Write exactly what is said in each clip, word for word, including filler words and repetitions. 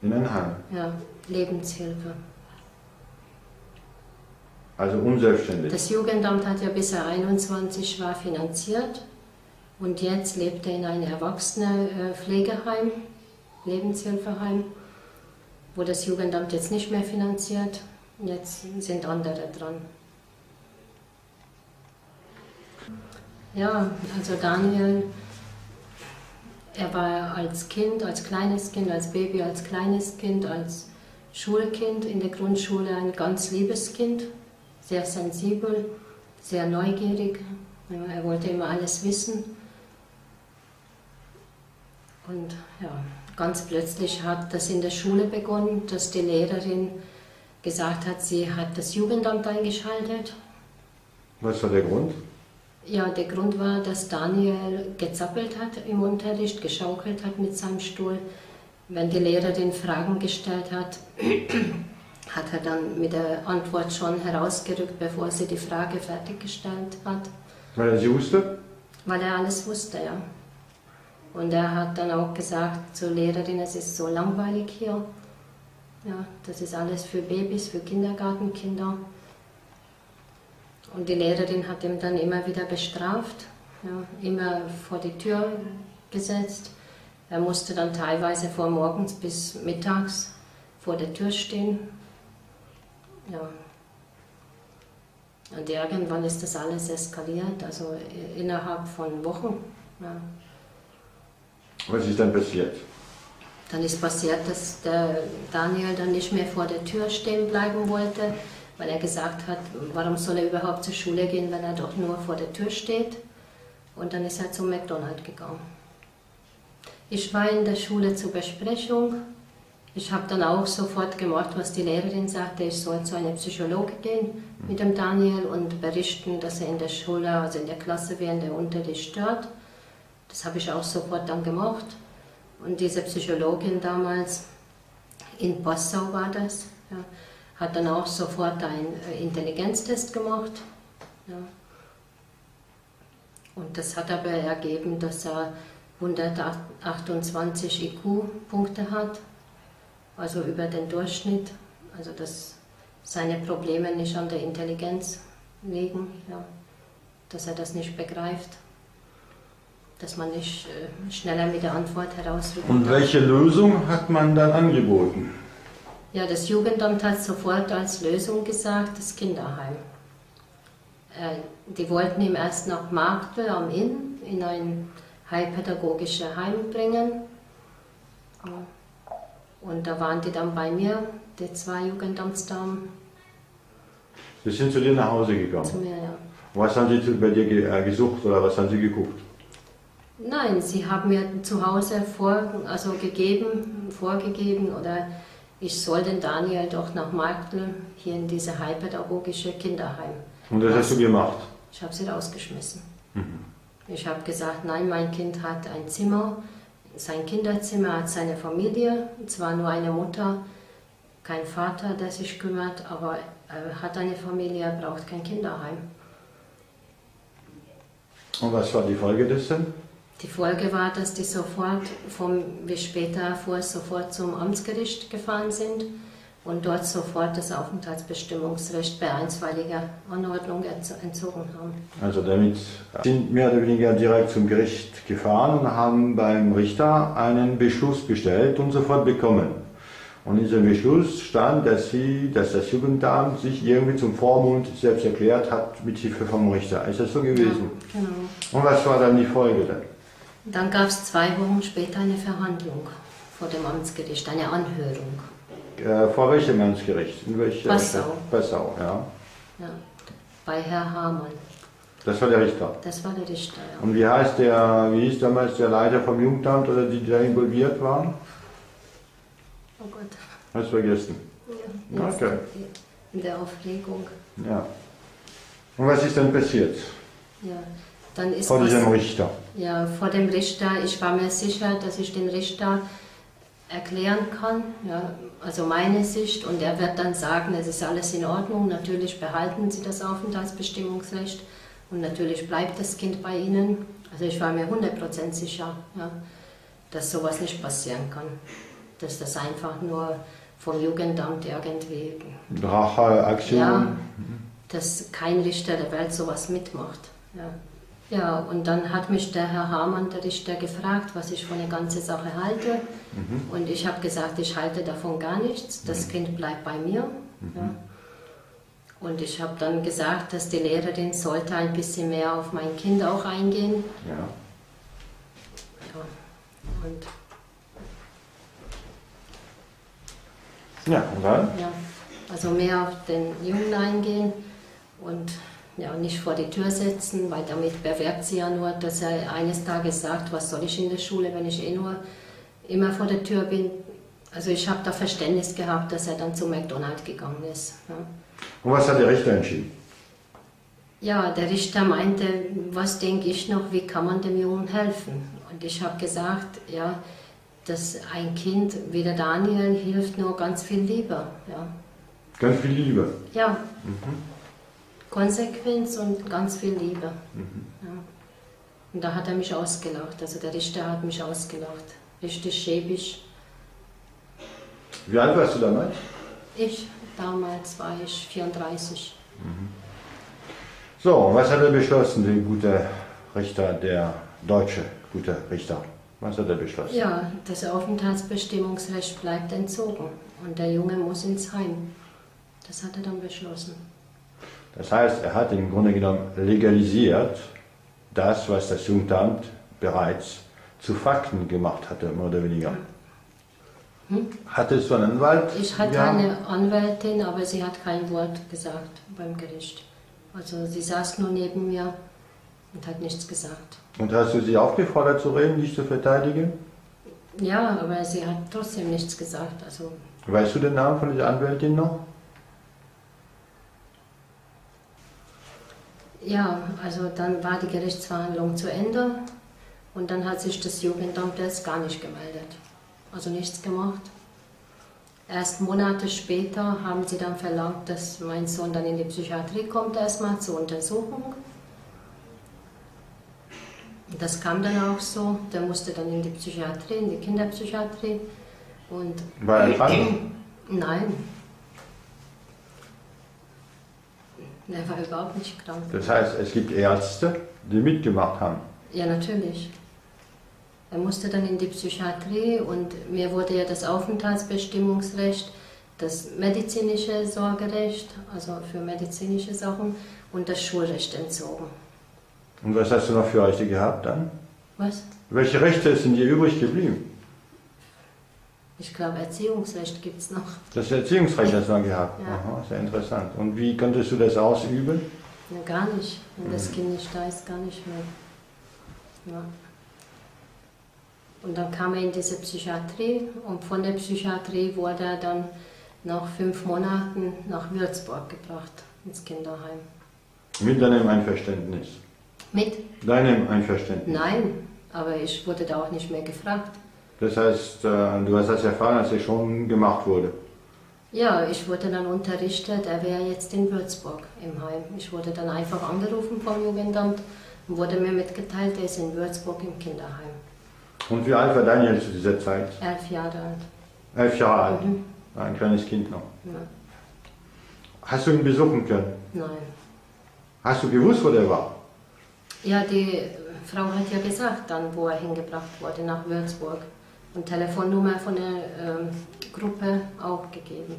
In ein Heim? Ja, Lebenshilfe. Also unselbstständig? Das Jugendamt hat ja bis er einundzwanzig war finanziert und jetzt lebt er in einem Erwachsenenpflegeheim, Lebenshilfeheim, wo das Jugendamt jetzt nicht mehr finanziert. Jetzt sind andere dran. Ja, also Daniel, er war als Kind, als kleines Kind, als Baby, als kleines Kind, als Schulkind in der Grundschule ein ganz liebes Kind, sehr sensibel, sehr neugierig. Ja, er wollte immer alles wissen. Und ja, ganz plötzlich hat das in der Schule begonnen, dass die Lehrerin gesagt hat, sie hat das Jugendamt eingeschaltet. Was war der Grund? Ja, der Grund war, dass Daniel gezappelt hat im Unterricht, geschaukelt hat mit seinem Stuhl. Wenn die Lehrerin Fragen gestellt hat, hat er dann mit der Antwort schon herausgerückt, bevor sie die Frage fertiggestellt hat. Weil er sie wusste? Weil er alles wusste, ja. Und er hat dann auch gesagt zur Lehrerin, es ist so langweilig hier. Ja, das ist alles für Babys, für Kindergartenkinder. Und die Lehrerin hat ihn dann immer wieder bestraft, ja, immer vor die Tür gesetzt. Er musste dann teilweise von morgens bis mittags vor der Tür stehen. Ja. Und irgendwann ist das alles eskaliert, also innerhalb von Wochen. Ja. Was ist dann passiert? Dann ist passiert, dass der Daniel dann nicht mehr vor der Tür stehen bleiben wollte, weil er gesagt hat, warum soll er überhaupt zur Schule gehen, wenn er doch nur vor der Tür steht. Und dann ist er zum McDonald's gegangen. Ich war in der Schule zur Besprechung. Ich habe dann auch sofort gemacht, was die Lehrerin sagte, ich soll zu einem Psychologen gehen mit dem Daniel und berichten, dass er in der Schule, also in der Klasse, während der Unterricht stört. Das habe ich auch sofort dann gemacht. Und diese Psychologin damals, in Passau war das, ja, hat dann auch sofort einen Intelligenztest gemacht. Ja. Und das hat aber ergeben, dass er hundertachtundzwanzig I Q-Punkte hat, also über den Durchschnitt, also dass seine Probleme nicht an der Intelligenz liegen, ja, dass er das nicht begreift, dass man nicht äh, schneller mit der Antwort herausrücken kann. Und welche Lösung hat man dann angeboten? Ja, das Jugendamt hat sofort als Lösung gesagt, das Kinderheim. Äh, die wollten ihn erst nach Markt am Inn in ein heilpädagogisches Heim bringen. Und da waren die dann bei mir, die zwei Jugendamtsdamen. Sie sind zu dir nach Hause gegangen? Zu mir, ja. Was haben sie bei dir gesucht oder was haben sie geguckt? Nein, sie haben mir zu Hause vor, also gegeben, vorgegeben, oder ich soll den Daniel doch nach Marktl hier in diese heilpädagogische Kinderheim. Und das hast du gemacht? Ich habe sie rausgeschmissen. Mhm. Ich habe gesagt, nein, mein Kind hat ein Zimmer, sein Kinderzimmer, hat seine Familie, zwar nur eine Mutter, kein Vater, der sich kümmert, aber er hat eine Familie, er braucht kein Kinderheim. Und was war die Folge dessen? Die Folge war, dass die sofort, vom, wie später erfuhr, sofort zum Amtsgericht gefahren sind und dort sofort das Aufenthaltsbestimmungsrecht bei einstweiliger Anordnung entzogen haben. Also damit sind mehr oder weniger direkt zum Gericht gefahren und haben beim Richter einen Beschluss bestellt und sofort bekommen. Und in diesem Beschluss stand, dass, sie, dass das Jugendamt sich irgendwie zum Vormund selbst erklärt hat mit Hilfe vom Richter. Ist das so gewesen? Ja, genau. Und was war dann die Folge dann? Dann gab es zwei Wochen später eine Verhandlung vor dem Amtsgericht, eine Anhörung. Äh, vor welchem Amtsgericht? In welcher Passau. Passau, ja. Ja. Bei Herrn Hamann. Das war der Richter? Das war der Richter, ja. Und wie heißt der, wie hieß damals der Leiter vom Jugendamt oder die, die da involviert waren? Oh Gott. Hast du vergessen? Ja. Ja, okay. In der Aufregung. Ja. Und was ist dann passiert? Ja. Dann ist vor diesem Richter? Ja, vor dem Richter. Ich war mir sicher, dass ich den Richter erklären kann, ja, also meine Sicht. Und er wird dann sagen, es ist alles in Ordnung, natürlich behalten Sie das Aufenthaltsbestimmungsrecht und natürlich bleibt das Kind bei Ihnen. Also ich war mir hundert Prozent sicher, ja, dass sowas nicht passieren kann. dass das einfach nur vom Jugendamt irgendwie... Racheaktion. Ja, dass kein Richter der Welt sowas mitmacht. Ja. Ja, und dann hat mich der Herr Hamann, der Richter, gefragt, was ich von der ganzen Sache halte. Mhm. Und ich habe gesagt, ich halte davon gar nichts, das mhm. Kind bleibt bei mir. Mhm. Ja. Und ich habe dann gesagt, dass die Lehrerin sollte ein bisschen mehr auf mein Kind auch eingehen. Ja. Ja. Und ja, und dann? Ja, also mehr auf den Jungen eingehen und ja, nicht vor die Tür setzen, weil damit bewirkt sie ja nur, dass er eines Tages sagt, was soll ich in der Schule, wenn ich eh nur immer vor der Tür bin. Also ich habe da Verständnis gehabt, dass er dann zu McDonald's gegangen ist. Ja. Und was hat der Richter entschieden? Ja, der Richter meinte, was denke ich noch, wie kann man dem Jungen helfen? Und ich habe gesagt, ja, dass ein Kind wie der Daniel hilft nur ganz viel Liebe. Ja. Ganz viel Liebe? Ja. Mhm. Konsequenz und ganz viel Liebe. Mhm. Ja. Und da hat er mich ausgelacht, also der Richter hat mich ausgelacht. Richtig schäbig. Wie alt warst du damals? Ich, damals war ich vierunddreißig. Mhm. So, was hat er beschlossen, der gute Richter, der deutsche gute Richter? Was hat er beschlossen? Ja, das Aufenthaltsbestimmungsrecht bleibt entzogen und der Junge muss ins Heim. Das hat er dann beschlossen. Das heißt, er hat im Grunde genommen legalisiert das, was das Jugendamt bereits zu Fakten gemacht hatte, mehr oder weniger. Ja. Hm? Hattest du einen Anwalt? Ich hatte ja. eine Anwältin, aber sie hat kein Wort gesagt beim Gericht. Also sie saß nur neben mir und hat nichts gesagt. Und hast du sie aufgefordert zu reden, dich zu verteidigen? Ja, aber sie hat trotzdem nichts gesagt. Also weißt du den Namen von dieser Anwältin noch? Ja, also dann war die Gerichtsverhandlung zu Ende und dann hat sich das Jugendamt erst gar nicht gemeldet. Also nichts gemacht. Erst Monate später haben sie dann verlangt, dass mein Sohn dann in die Psychiatrie kommt, erstmal zur Untersuchung. Und das kam dann auch so. Der musste dann in die Psychiatrie, in die Kinderpsychiatrie. Und war er krank? Nein. Er war überhaupt nicht krank. Das heißt, es gibt Ärzte, die mitgemacht haben? Ja, natürlich. Er musste dann in die Psychiatrie und mir wurde ja das Aufenthaltsbestimmungsrecht, das medizinische Sorgerecht, also für medizinische Sachen, und das Schulrecht entzogen. Und was hast du noch für Rechte gehabt dann? Was? Welche Rechte sind dir übrig geblieben? Ich glaube, Erziehungsrecht gibt es noch. Das Erziehungsrecht hast du noch gehabt? Ja. Aha, sehr interessant. Und wie konntest du das ausüben? Ja, gar nicht. Wenn das Kind nicht da ist, gar nicht mehr. Ja. Und dann kam er in diese Psychiatrie und von der Psychiatrie wurde er dann nach fünf Monaten nach Würzburg gebracht, ins Kinderheim. Mit deinem Einverständnis? Mit? Deinem Einverständnis? Nein, aber ich wurde da auch nicht mehr gefragt. Das heißt, du hast das erfahren, als es schon gemacht wurde? Ja, ich wurde dann unterrichtet, er wäre jetzt in Würzburg im Heim. Ich wurde dann einfach angerufen vom Jugendamt und wurde mir mitgeteilt, er ist in Würzburg im Kinderheim. Und wie alt war Daniel zu dieser Zeit? Elf Jahre alt. Elf Jahre alt? Mhm. Ein kleines Kind noch. Ja. Hast du ihn besuchen können? Nein. Hast du gewusst, wo der war? Ja, die Frau hat ja gesagt dann, wo er hingebracht wurde, nach Würzburg. Und Telefonnummer von der ähm, Gruppe auch gegeben.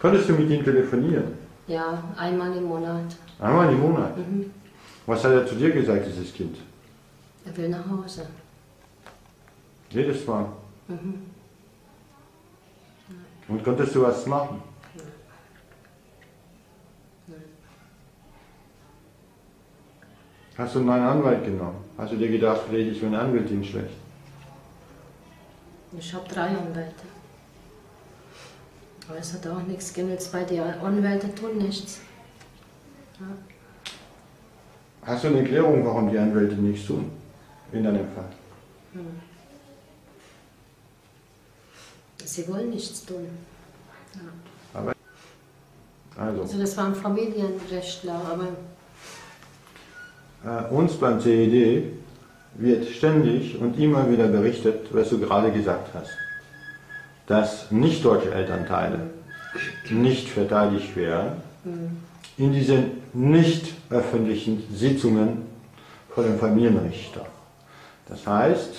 Konntest du mit ihm telefonieren? Ja, einmal im Monat. Einmal im Monat? Mhm. Was hat er zu dir gesagt, dieses Kind? Er will nach Hause. Jedes Mal? Mhm. Nein. Und konntest du was machen? Nein. Nein. Hast du einen neuen Anwalt genommen? Hast du dir gedacht, vielleicht ist meine Anwältin schlecht? Ich habe drei Anwälte. Aber es hat auch nichts genützt, weil die Anwälte tun nichts. Ja. Hast du eine Erklärung, warum die Anwälte nichts tun? In deinem Fall? Hm. Sie wollen nichts tun. Ja. Aber also. also das war ein Familienrechtler, aber... Äh, uns beim C E D wird ständig und immer wieder berichtet, was du gerade gesagt hast. dass nicht-deutsche Elternteile nicht verteidigt werden, in diesen nicht öffentlichen Sitzungen von dem Familienrichter. Das heißt,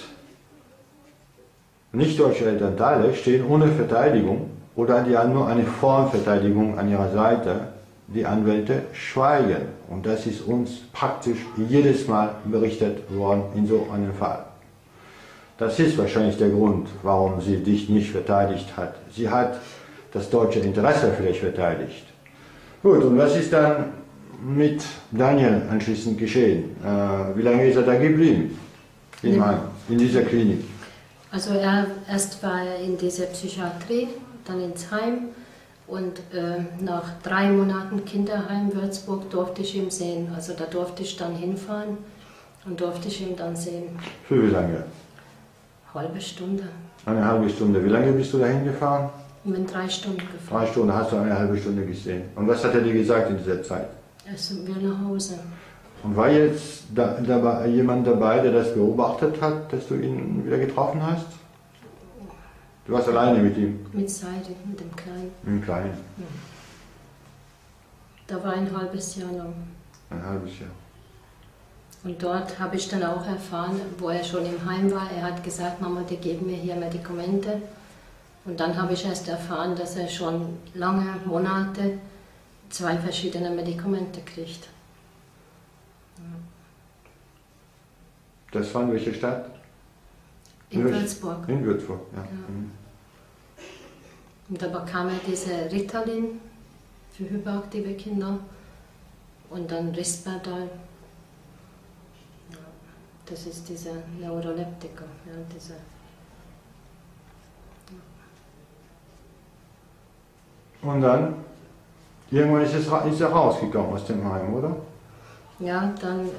nicht-deutsche Elternteile stehen ohne Verteidigung oder die haben nur eine Formverteidigung an ihrer Seite. Die Anwälte schweigen und das ist uns praktisch jedes Mal berichtet worden in so einem Fall. Das ist wahrscheinlich der Grund, warum sie dich nicht verteidigt hat. Sie hat das deutsche Interesse vielleicht verteidigt. Gut, und was ist dann mit Daniel anschließend geschehen? Äh, wie lange ist er da geblieben? In, ja. in dieser Klinik? Also er erst war er in dieser Psychiatrie, dann ins Heim und äh, nach drei Monaten Kinderheim Würzburg durfte ich ihn sehen. Also da durfte ich dann hinfahren und durfte ich ihn dann sehen. Für wie lange? Halbe Stunde. Eine halbe Stunde. Wie lange bist du dahin gefahren? Ich bin drei Stunden gefahren. Drei Stunden, hast du eine halbe Stunde gesehen. Und was hat er dir gesagt in dieser Zeit? Also wir nach Hause. Und war jetzt da, da war jemand dabei, der das beobachtet hat, dass du ihn wieder getroffen hast? Du warst alleine mit ihm? Mit Seide, mit dem Kleinen. Mit dem Kleinen. Ja. Da war ein halbes Jahr lang. Ein halbes Jahr. Und dort habe ich dann auch erfahren, wo er schon im Heim war, er hat gesagt, Mama, die geben mir hier Medikamente. Und dann habe ich erst erfahren, dass er schon lange Monate zwei verschiedene Medikamente kriegt. Das war in welcher Stadt? In, in Würzburg. In Würzburg, ja. ja. Und da bekam er diese Ritalin für hyperaktive Kinder und dann Risperdal. Das ist dieser Neuroleptiker. Ja, dieser. Ja. Und dann? Irgendwann ist, es, ist er rausgegangen aus dem Heim, oder? Ja, dann,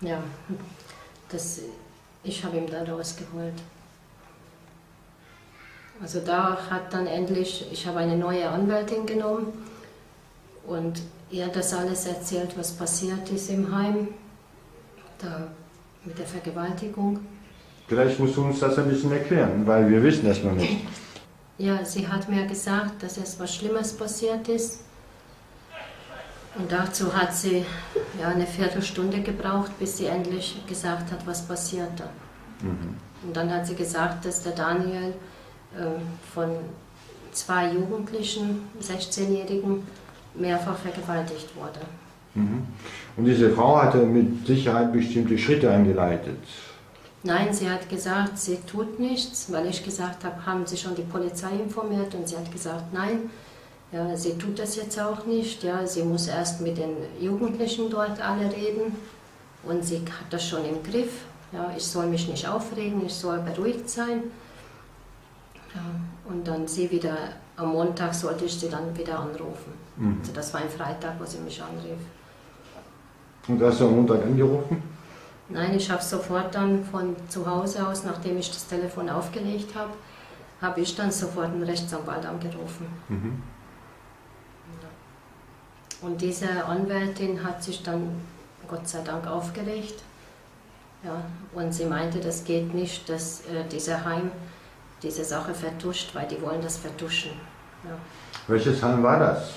ja, das, ich habe ihn da rausgeholt. Also da hat dann endlich, ich habe eine neue Anwältin genommen und ihr hat das alles erzählt, was passiert ist im Heim, da mit der Vergewaltigung. Vielleicht musst du uns das ein bisschen erklären, weil wir wissen das noch nicht. Ja, sie hat mir gesagt, dass etwas Schlimmes passiert ist. Und dazu hat sie ja, eine Viertelstunde gebraucht, bis sie endlich gesagt hat, was passierte. Mhm. Und dann hat sie gesagt, dass der Daniel äh, von zwei Jugendlichen, sechzehnjährigen, mehrfach vergewaltigt wurde. Mhm. Und diese Frau hatte mit Sicherheit bestimmte Schritte eingeleitet. Nein, sie hat gesagt, sie tut nichts, weil ich gesagt habe, haben Sie schon die Polizei informiert? Und sie hat gesagt, nein. Ja, sie tut das jetzt auch nicht, ja, sie muss erst mit den Jugendlichen dort alle reden und sie hat das schon im Griff. Ja, ich soll mich nicht aufregen, ich soll beruhigt sein. Ja, und dann sie wieder, am Montag sollte ich sie dann wieder anrufen. Mhm. Also das war ein Freitag, wo sie mich anrief. Und hast du am Montag angerufen? Nein, ich habe sofort dann von zu Hause aus, nachdem ich das Telefon aufgelegt habe, habe ich dann sofort einen Rechtsanwalt angerufen. Mhm. Und diese Anwältin hat sich dann Gott sei Dank aufgeregt, ja, und sie meinte, das geht nicht, dass äh, dieser Heim diese Sache vertuscht, weil die wollen das vertuschen. Ja. Welches Heim war das?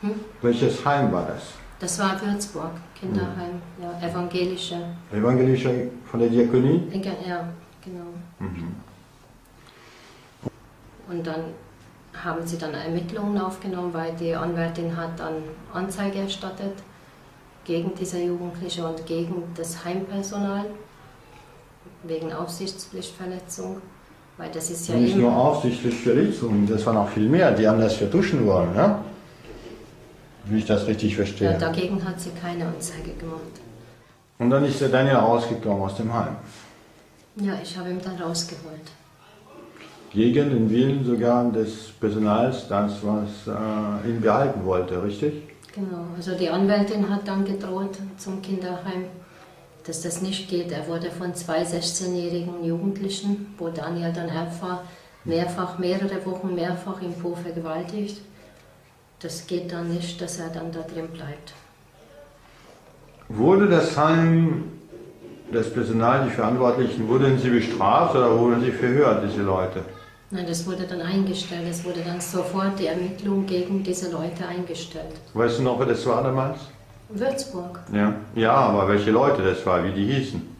Hm? Welches Heim war das? Das war Würzburg, Kinderheim, mhm. ja, evangelische. Evangelische von der Diakonie? Ja, genau. Mhm. Und dann haben sie dann Ermittlungen aufgenommen, weil die Anwältin hat dann Anzeige erstattet gegen diese Jugendliche und gegen das Heimpersonal wegen Aufsichtspflichtverletzung, weil das ist ja nicht nur Aufsichtspflichtverletzung, das war noch viel mehr, die haben das vertuschen wollen, ja? Wie ich das richtig verstehe. Ja, dagegen hat sie keine Anzeige gemacht. Und dann ist der Daniel rausgekommen aus dem Heim? Ja, ich habe ihn dann rausgeholt. Gegen den Willen sogar des Personals, das was äh, ihn behalten wollte, richtig? Genau, also die Anwältin hat dann gedroht zum Kinderheim, dass das nicht geht. Er wurde von zwei sechzehnjährigen Jugendlichen, wo Daniel dann einfach mehrfach, mehrere Wochen mehrfach im Po vergewaltigt. Das geht dann nicht, dass er dann da drin bleibt. Wurde das Heim... Das Personal, die Verantwortlichen, wurden sie bestraft oder wurden sie verhört, diese Leute? Nein, das wurde dann eingestellt. Es wurde dann sofort die Ermittlung gegen diese Leute eingestellt. Weißt du noch, wer das war damals? Würzburg. Ja, ja, aber welche Leute das war, wie die hießen?